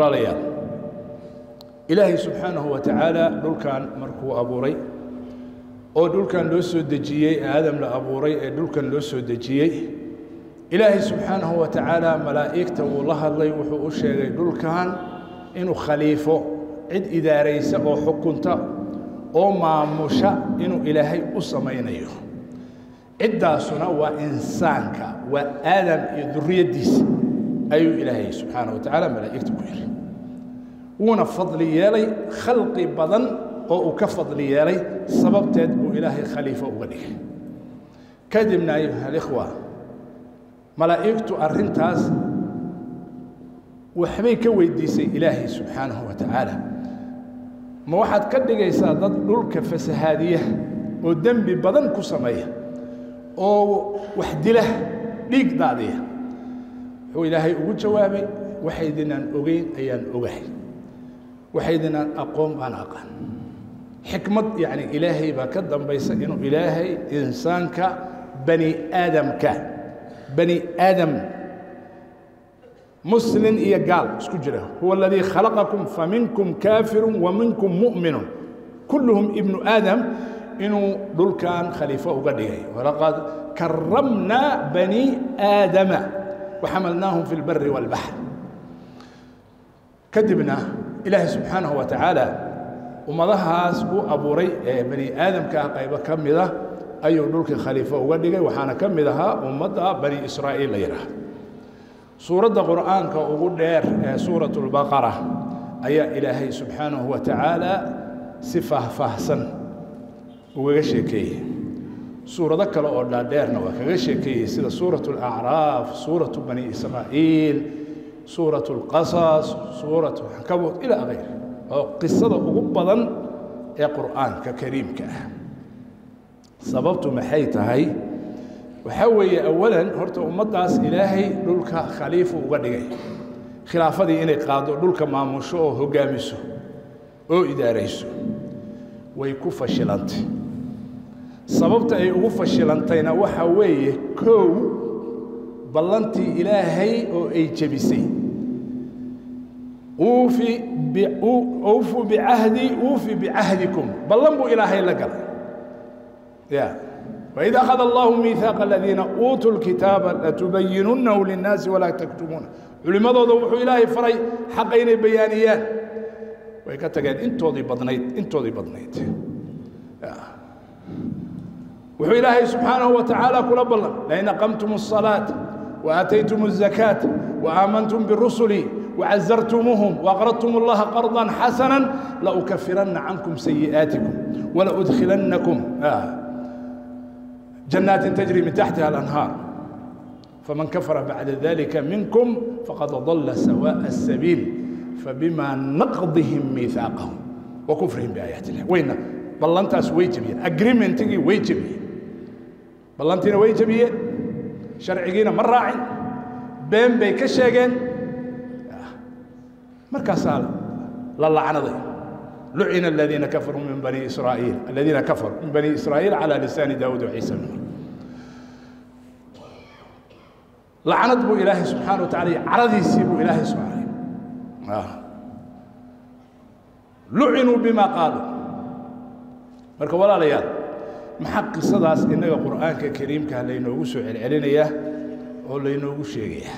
ولا إلهي سبحانه وتعالى دول كان مركو أبوري أو دول كان لوسو دجيي آدم لأبوري دول كان لوسو دجيي إلهي سبحانه وتعالى ملائكته والله الله يوحو أشياء دول كان إنو خليفه عد إداريسة أو حكمته أو ماموشة إنو إلهي أصمينيه عداسنا وإنسانك وآدم يدري ديس أيو إلهي سبحانه وتعالى ملائكته كوير ونا فضلي يالي خلقي بدن أو كفضلي يالي سبب تدبو إلهي خليفة وغنيه كدمنا أيها الإخوة ملائكة أرنتاز وحمي كويديسي إلهي سبحانه وتعالى ما واحد كدق يسادات للك فسهادية ودنبي بدن كسمية أو وحدله ليك دادية هو إلهي أقول جوابي وحيدنا أغين أيان أغين وحيدنا أقوم أنا أقن حكمة يعني إلهي بكدم بيس إنه إلهي إنسان كبني آدم بني آدم مسلم يقال اسكجره هو الذي خلقكم فمنكم كافر ومنكم مؤمن كلهم ابن آدم إنه دول كان خليفة وقديه ولقد كرمنا بني آدم وحملناهم في البر والبحر كذبنا إلهي سبحانه وتعالى ومضاها سبو أبو ري بني آدم كأقيبة كمدة أيو دولك خليفة وغدقي وحانا كمدها ومضى بني إسرائيل ليرها سورة القرآن كأقول دير سورة البقرة أي إلهي سبحانه وتعالى صفة فحسن وغشكي سورة ذكر أولا ديرنا وغشكي سورة الأعراف سورة بني إسرائيل سورة القصص سورة العنكبوت إلى غيره قصة أغبضا يا قرآن ككريم سببت محيطة هاي وحوي أولا هرت أمدعس إلهي للك خليفة وغدقي خلافة دي إني قادر للك ماموشو هقامسو أو إداريسو ويكوفة شلانتي سببت أي أغفة شلانتين وحوي كو بلنتي إلهي أو أي جبسي أوفوا بعهدي أوفوا بعهدكم بلنبو إلهي لقل وإذا أخذ الله ميثاق الذين أوتوا الكتاب لتبيننه للناس ولا تكتمونه علماء ضوحوا إلهي فري حقين بيانيان ويكتب قال انتو دي بضنيت وحو إلهي سبحانه وتعالى كل بالله لئن أقمتم الصلاة وآتيتم الزكاة وآمنتم بالرسل وعزرتموهم وأقرضتم الله قرضا حسنا لأكفرن عنكم سيئاتكم ولأدخلنكم جنات تجري من تحتها الأنهار فمن كفر بعد ذلك منكم فقد ضل سواء السبيل فبما نقضهم ميثاقهم وكفرهم بآيات الله وين بلنتاس ويجبيه أجريمنتي ويجبيه بلنتينا ويجبيه شرعينا من راعي بين بيكشاجن مركزال لله عنده لعن الذين كفروا من بني إسرائيل الذين كفروا من بني إسرائيل على لسان داود وعيسى لعنت بو إله سبحانه وتعالى عرضي سيبو إله سبحانه لعنوا بما قالوا marka walaalayaal maxaa qisadaas inaga quraanka kariimka ah leeynoogu soo celcelinaya oo leeynoogu sheegaya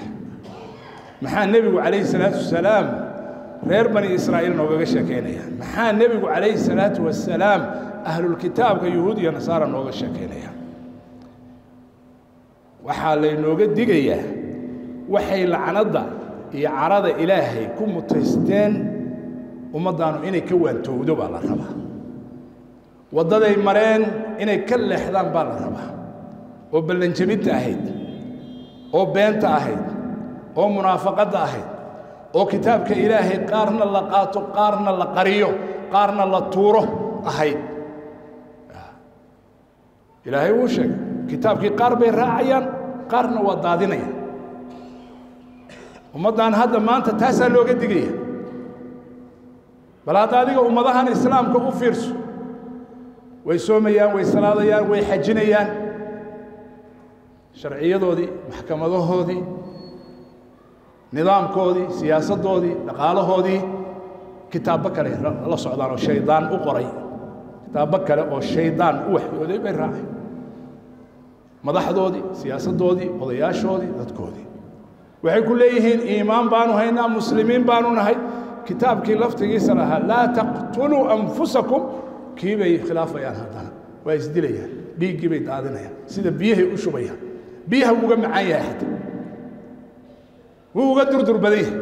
maxaa nabigu kaleey salaatu salaam reer bani israa'iil nooga sheekeynaya maxaa nabigu kaleey salaatu wassalaam ahlul kitaabka yahuudiya nasaara nooga sheekeynaya waxa leeynooga digaya waxay lacanada iyo carada ilaahay ku mutaysteen ummadaanu inay ka waantowdo baa la rabaa waddaday mareen inay ka leexdaan baa la rabaa oo balanjabinta ahayd oo beenta ahayd oo munaafaqada ahayd oo kitaabka ilaahay qaarna la qaato qaarna la qariyo qaarna la tuuro ahayd ilaahay wuu sheegay kitaabkii qaar bay raacayaan qaarna waa daadinayaan ummadan hadda maanta taasaa looga digaya bal hadda adiga ummadahan islaamka u fiirso ويسوميان ويسلاضيان ويحجنيان شرعية ذودي محكمة ذودي نظام كودي سياسة دودي نقاله هودي كتاب بكره الله سبحانه وتعالى الشيطان أقرأ كتاب بكره والشيطان أوحي ودي بالراحي مدح دودي سياسة دودي وضياش دودي ذات كودي وحي كليهن إيمان بانو هينا مسلمين بانو نهي كتاب كي لفتقي سنها لا تقتلوا أنفسكم كي بي خلاف يا هذا ويزدي ليها بي كي بي تعادنها سيدا بيه وشبيها بيها وقمع أي أحد وهو قدر دربديه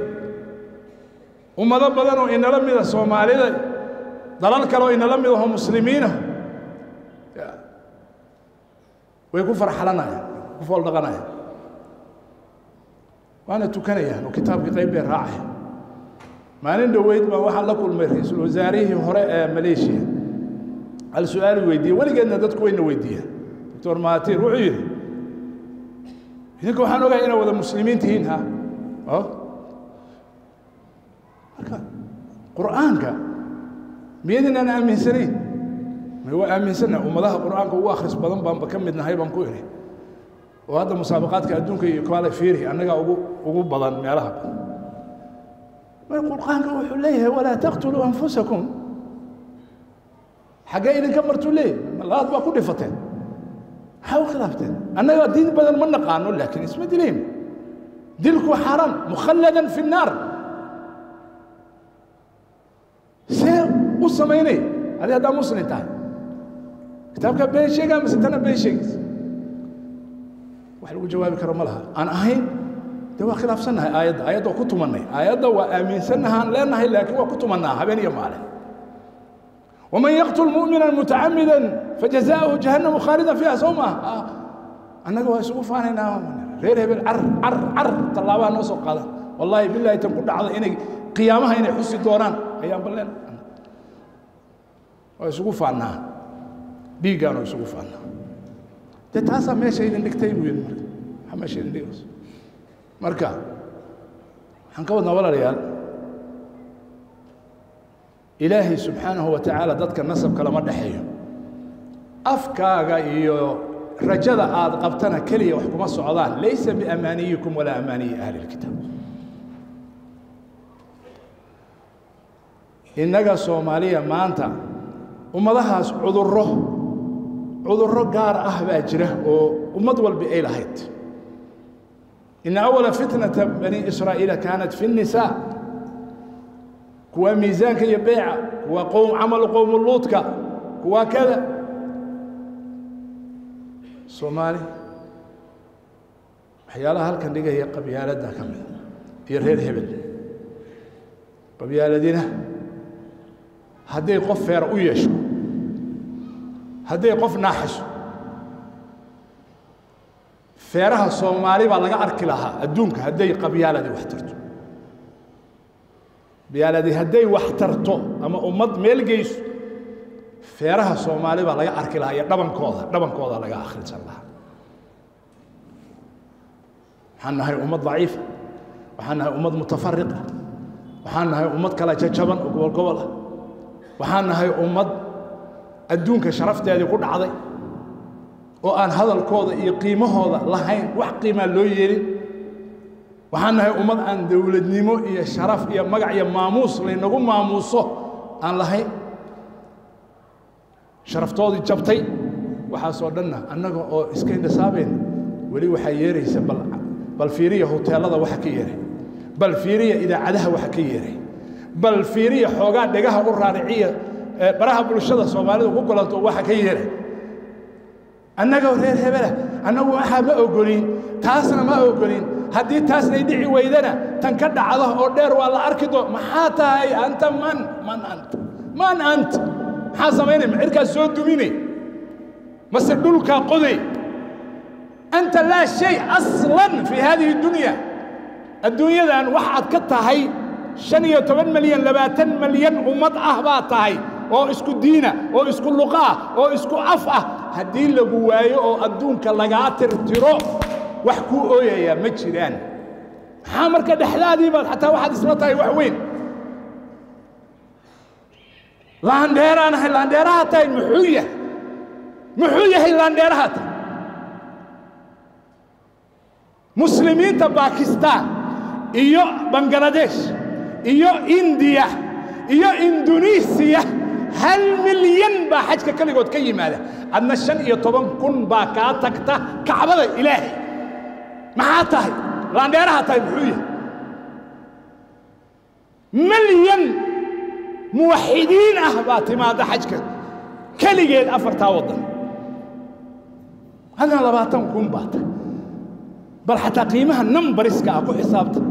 وماذا بدنوا إن لم يذا صومالي ضلال كانوا إن لم يذا مسلمين ويكون فرحلنا وفول دغنا وأنا تكنيا وكتاب قريب راعي ما عنده ويد ما واحد لكل مرئيس الوزاري هراء ماليشيا السؤال ويدي ولا قلنا دتكو إنه ويديها دكتور ماتير وعيد هناك وحنا قاعدين وذا مسلمين تهينها قرآنك مين أنا أمين سنين ما هو أمين سنة وماذا قرآنك هو آخر سبضن بكملنا هاي بنكوينه وهذا مسابقات كأدونك يقال فيري أنا جا أقول بضن معلها ما القرآن هو حليه ولا تقتلوا أنفسكم حاجة إذا كمرتوا ليه الله أتبع كل فتن حاول خلافتين أنا دين بدل من قانون لكن اسمه دليم دلكو حرام مخلدا في النار سير وسميني هذا دا مسلم تاع كتابك بيشيك أمس أنا بيشيك وحلو جوابك رمى لها أنا أهين دوا خلاف سنها آيات وكنت مني آيات وآمين سنها لا نهي لكن وكنت مناها بيني ومالي ومن يقتل مؤمنا متعمدا فجزاؤه جهنم خالدا فيها سوما انا لو اسوف انا غير بالعر عر عر طلابها نوصل قاده والله بالله تنقول دعده اني قيامها اني حسي دوران ايام بلين اسوف انا ديغانو اسوف انا تتاسا ماشي دكتي وين ماشي ديوس مركا حنكو نوال ريال إلهي سبحانه وتعالى ضدك النصب كلام دحيه أفكا إيو رجل عاد قبتنا كلية وحكم الصعدان ليس بأمانيكم ولا أماني أهل الكتاب إنك صومالية ما أنت ومضاها عذره قار أهب أجره ومضول بأي لهيت إن أول فتنة بني إسرائيل كانت في النساء كوا ميزانك يبيع كوا قوم عمل قوم اللوطك كوا كذا صومالي حيالها هلكن دقه هي قبيالتها كمل هي غير هبل قبيالتنا هدي قف فير ويشو هدي قف ناحش فيرها صومالي بالاغا اركي لها ادونك هدي قبيالتي وحترت بيالدي هدي وحترتو أما أمد ملجيس فيرها صومالي بلا يعرك لها دبن كوضة لقى آخر الله وحنا هاي أمد ضعيفة وحنا هاي أمد متفرقة وحنا هاي أمد كلا جبن وقول قولة وحنا هاي أمد أدونك شرفت هذه كل عضي وأن هذا الكوضة يقيمه هذا لهين وحقيمة لو يري وحنا هي أمد أن دولة نمو يا شرف يا مقع يا ماموس لأنه ماموسه أن لهي شرف توضي جبتي وحاسو لنا أنه أو إسكين سابين ولي وحييري بل فيري هوتيلة وحكييري بل فيري إذا عدها وحكييري بل فيري حوقات دقاها والرارعية براها بلشدة صومالي وقلت وحكييري أنه غير هبله أنه أحد ما أقولين تاسنا ما أقولين هدي تاسنا يدعي ويدنا تنكدع على أوردر ولا أركض ما حتى هي أنت من أنت حاسة ما ينم عرك السود دوميني مسدولك قضي أنت لا شيء أصلا في هذه الدنيا لأن واحد كتها هي 85 مليون 80 مليون ومضعه باطاي أو إسكو دينا أو إسكو لقاء أو إسكو أفعى هدي اللي جواي أو أدونك لقاتر ترو وحكو أويا يا مجران حامر كدحلادي بل حتى واحد اسمطاي وحوين لانديران هي لانديراتي محوية هي لانديراتي مسلمين تا باكستان iyo Bangladesh iyo India iyo Indonesia هل مليون باحج كليقود كي ماذا أن الشن يطبن كن باكاتك تا كعبة إلهي معاته لأن يراها تبعوية مليون موحدين أهباتي ماذا حجك كليقيد أفرتها وضع هذا لباتهم كن بات بل حتى قيمها نمبرسك أكو حسابته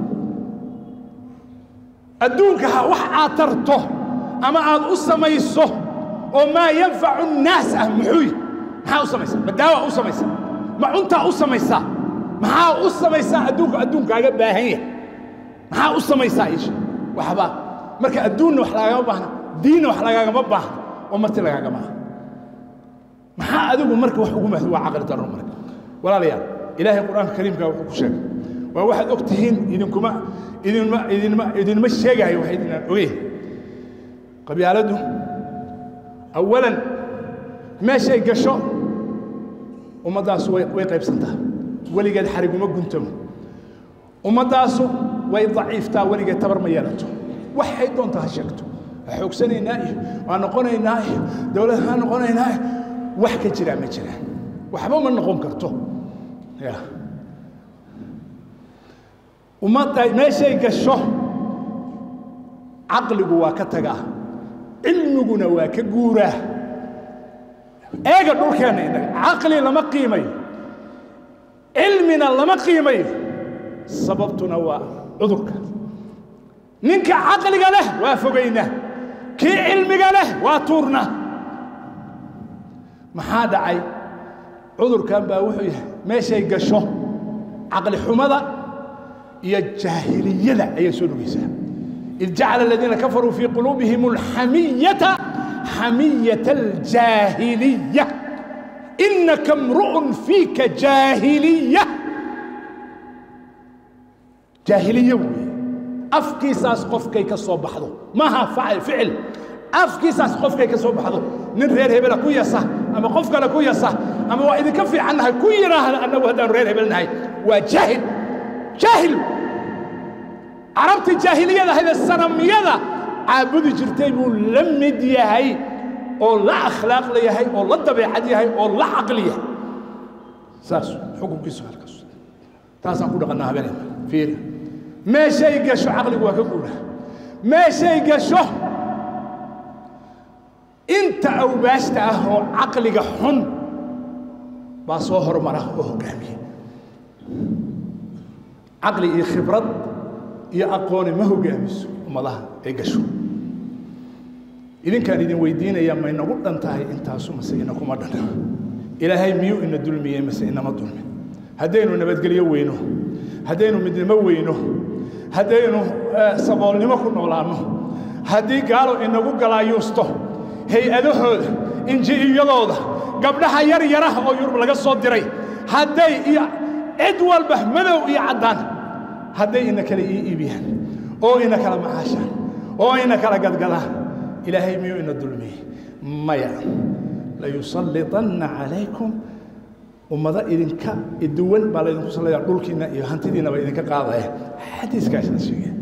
أدونكها وحاترته أما عاد أسمى يسوه وما ينفع الناس أهمحوي ما أسمى يسوه بداوا أسمى يسوه ما أنت أسمى يسوه ما أسمى يسوه أدونك على باهية ما أسمى يسوه إيش وحبا مركا أدون وحلاقة مباهنا دين وحلاقة مباهنا ومرت لك جماعة ما أدونك مركا وحكومة هو عقل الرمل ولا ليال إلهي القرآن الكريم قال وكشاف وواحد أكتهين إذنكما إذن ما الشيء هاي وحيدنا ويه قبيالته أولاً ما شيء قشو وما داسو ويقيب سنتها ولي قد حرقوا ما قنتم وما داسو ويضعيفتها ولي قد تبر ميالته وحيد دون تهشكته أحوك سنة نايه وأنا قوني نايه دولة أنا قوني نايه وحكي جرع ما جرع وحبهم أن نقوم كرته وما شيء قشو عقلك واكتقاه علمنا وكجورة أقدر كأنه عقلي لما قيمي علمنا لما قيمي سببتنا وعذرك منك عقلي قاله وافقينه كي علمي قاله واتورنا ما هذا عي عذر كان باوحي ما شيء قشوه عقل حمضة يجاهلي لا يسون ويسام إذ جعل الذين كفروا في قلوبهم الحمية حمية الجاهلية إنك امرؤ فيك جاهلية جاهلية أفكي ساسقفكي كصوب بحضو ماها فعل أفكي ساسقفكي كصوب بحضو نرير هبلا كوية صح أما قفك لكوية صح أما وإذا كفي عنها كوية راها أنه هذا نرير هبلا نهاية وجاهل جاهل عربت الجاهلية هذا السنم يذا عبد جرتين ولم يديهاي ولا أخلاق ليهاي ولا طبيعة ليهاي ولا عقلية ساس حكم كيسو هالكسو تاسع كل قناها بينهم فير ما شيء قشو عقلك وكقوله ما شيء قشو أنت أو باش تأهو عقلك حن بصهر مراه وهو جميل عقلي خبرت يا أقوني ما هو جامس ومالها إيجاشو إذن كان إذن ويدين يا ما ينقول أنت هاي أنت أسوم مسيناكم أردنا إلى هاي ميو إن الدول مية مسينا ما الدول هدينو نبات قليل وينه هدينو مدن ما وينه هدينو سبالي ما كنا ولانه هدي قالوا إن جو قلا يوسته هي أدوه إن جي يلاده قبلها يره أو يربلغ الصوت دري هدي يا أدوال بهملو يا عدان هدي إنك لا إيبيان أو إنك لا معاشان أو إنك لا قدقلا إلهي ميو إن الدلمي مايا لا يسلطن عليكم وماذا إذنك الدول بلا إذنك صلى يقول كنا يهنتدين وإذنك قاضي حديث كاش نسيجي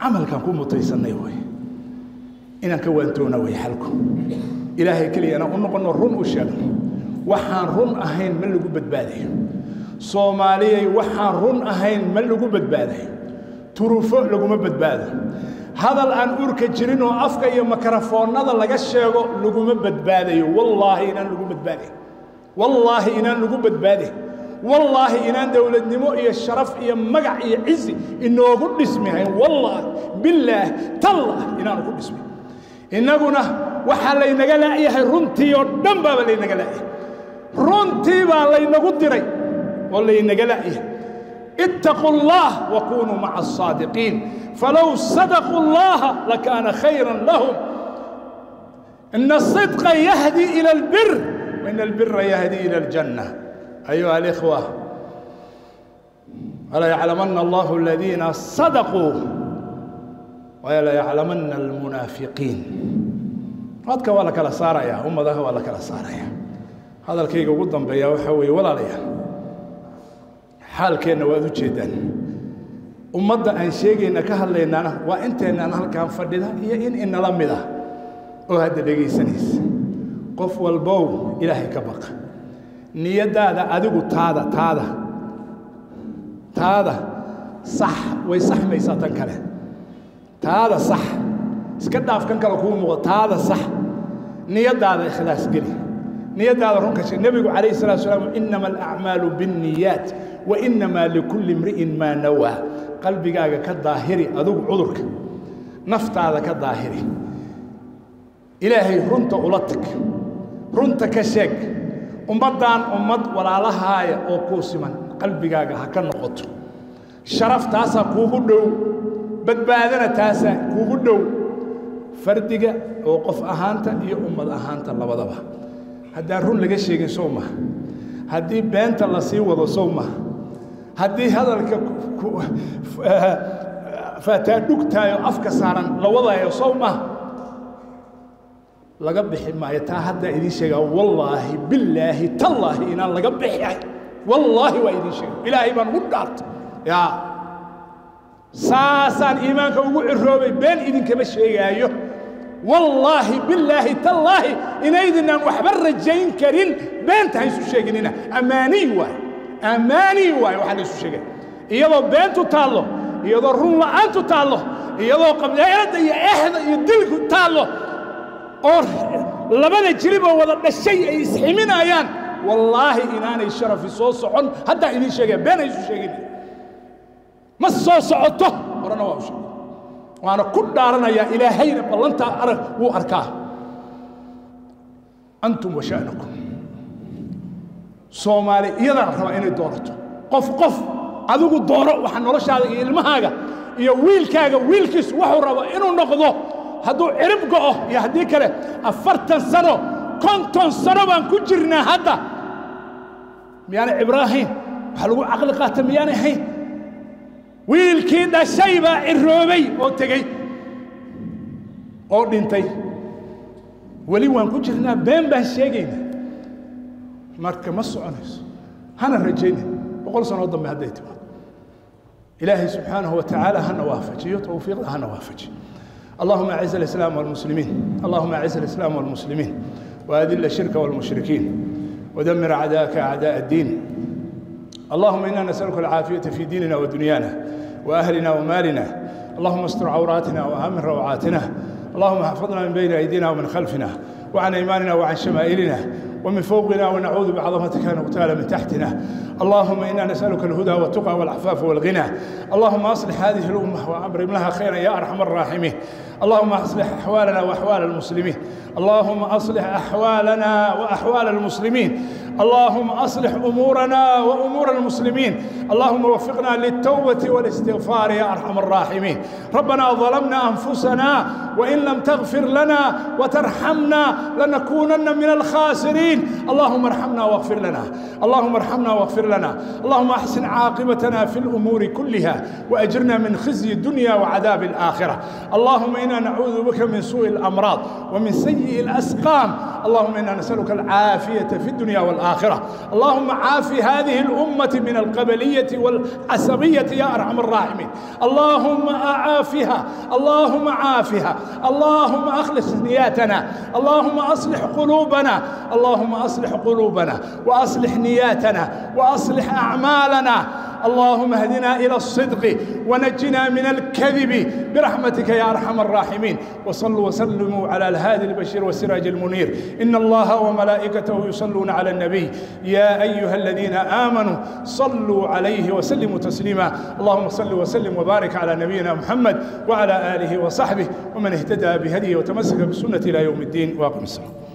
عمل كان كون مطيسا نيوي إنك وأنتم نوي حالكم إلهي كلي أنا أنك نرون وشان وحان رون أهين من اللي قبت بالي Soomaaliya waxaan run ahayn ma lagu badbaaday turufo laguma badbaado hadal aan urka jirin oo afka iyo makarafoonada laga sheego laguma badbaadayo wallahi inaan lagu badbaaday wallahi inaan lagu badbaaday wallahi inaan dawladnimo iyo sharaf iyo magac iyo ciisi inoogu dhismahay wallahi billaah talla inaan ku dhismay inaguna waxa la inaga laayahay runtii oo dhanba la inaga laayahay runtii baa la inagu diray اتقوا الله وكونوا مع الصادقين فلو صدقوا الله لكان خيرا لهم إن الصدق يهدي إلى البر وإن البر يهدي إلى الجنة أيها الإخوة ألا يعلمن الله الذين صدقوا ولا يعلمن المنافقين قد ولك لا صار يا هم ذا ولك لا صار يا هذا الكيك قدام بيا وحوي ولا ليه حال كأنه وأذو جدا ummadda aan sheegayna ka hadlaynana waa inteena halkaan fadhida iyo in la mid ah oo hadda dhageysanaysa qof walbo ilaahay ka baq niyadaada adigu taada صح way sax maysa tan kale taada sax iska dhaaf kan kale ku muuqata taada sax niyadaada ikhlaas geli نيادة رونكش النبي عليه الصلاة والسلام إنما الأعمال بالنيات وإنما لكل امرئ ما نوى قلبي قاعد كالظاهري أذوق عذرك نفط هذا كالظاهري إلهي رنت أولتك رنت كشك أمضان أمض ولا لها أو قوسما قلبي قاعد هكذا نقط شرف تاسا كوغدو بدبادنا تاسا كوغدو فردقة وقف أهانتا يا أمض أهانتا الله بضبها هذا الرون لقى شيء سوما، هذه بنت الله سوى سوما، هذه هذا الك فتدكتها أفكسرا لو وضع سوما لقى بحما يتحدى إذا شيء والله بالله تالله إن الله لقى بحياء والله وإذا شيء إلهي من غدرت يا ساسان إيمانك وقول بين إذن كمشي أيه والله بالله تالله إنيدنا وحبر الجين كرين بنت هاي سوشيجنينا أماني واي وحنا سوشيجن يلا بنتو تالله يلا رملا أنتو تالله يلا قبل هذا يأهل يدلك تالله أو لما نجربه ولا الشيء يسحمنا أيان والله إننا الشرف الصوص عن هذا إني شجع بين هاي سوشيجن ما الصوص عطه ورانا واش وأنا كل دارنا يا إلهي والله أنت وأركاه أنتم وشأنكم صومالي يدرع ربعين دورته قف أذوق الدورة وحنورش هذا المهاجة يا ويلكيس وحو ربعينه نقضه هدو عربقه يهديك له أفرتن سنة كنتن سنة وأن كجرنا هذا ميانا إبراهيم حلو عقل قاتم ميانا حين ويلكي دا شيبة الرومي أو تجي أو دنتي ولي وان كجرنا بين بهشيجين مارك مصو أنس هنا رجيني وقول سنوضم بهديت إلهي سبحانه وتعالى هنوافج يطوفيق هنوافج اللهم أعز الإسلام والمسلمين اللهم أعز الإسلام والمسلمين وأذل الشرك والمشركين ودمر أعداءك أعداء الدين اللهم إنا نسألك العافية في ديننا ودنيانا وأهلنا ومالنا اللهم استر عوراتنا وأمن روعاتنا اللهم احفظنا من بين أيدينا ومن خلفنا وعن أيماننا وعن شمائلنا ومن فوقنا ونعوذ بعظمتك أن نغتال من تحتنا اللهم إنا نسألك الهدى والتقى والعفاف والغنى اللهم أصلح هذه الأمة وأبرم لها خيرا يا أرحم الراحمين اللهم أصلح أحوالنا وأحوال المسلمين اللهم أصلح أحوالنا وأحوال المسلمين اللهم أصلح أمورنا وأمور المسلمين اللهم وفقنا للتوبة والاستغفار يا أرحم الراحمين ربنا ظلمنا أنفسنا وإن لم تغفر لنا وترحمنا لنكونن من الخاسرين اللهم ارحمنا واغفر لنا اللهم ارحمنا واغفر لنا اللهم أحسن عاقبتنا في الأمور كلها وأجرنا من خزي الدنيا وعذاب الآخرة اللهم إنا نعوذ بك من سوء الأمراض ومن سيء الأسقام اللهم إنا نسألك العافية في الدنيا والآخرة اللهم عاف هذه الأمة من القبلية والعصبية يا أرحم الراحمين اللهم أعافها اللهم عافها اللهم أخلص نياتنا اللهم أصلح قلوبنا اللهم أصلح قلوبنا وأصلح نياتنا وأصلح أعمالنا اللهم اهدنا إلى الصدق ونجنا من الكذب برحمتك يا أرحم الراحمين وصلوا وسلموا على الهادي البشير والسراج المنير إن الله وملائكته يصلون على النبي يا أيها الذين آمنوا صلوا عليه وسلموا تسليما اللهم صل وسلم وبارك على نبينا محمد وعلى آله وصحبه ومن اهتدى بهديه وتمسك بسنة إلى يوم الدين وأقم الصلاة.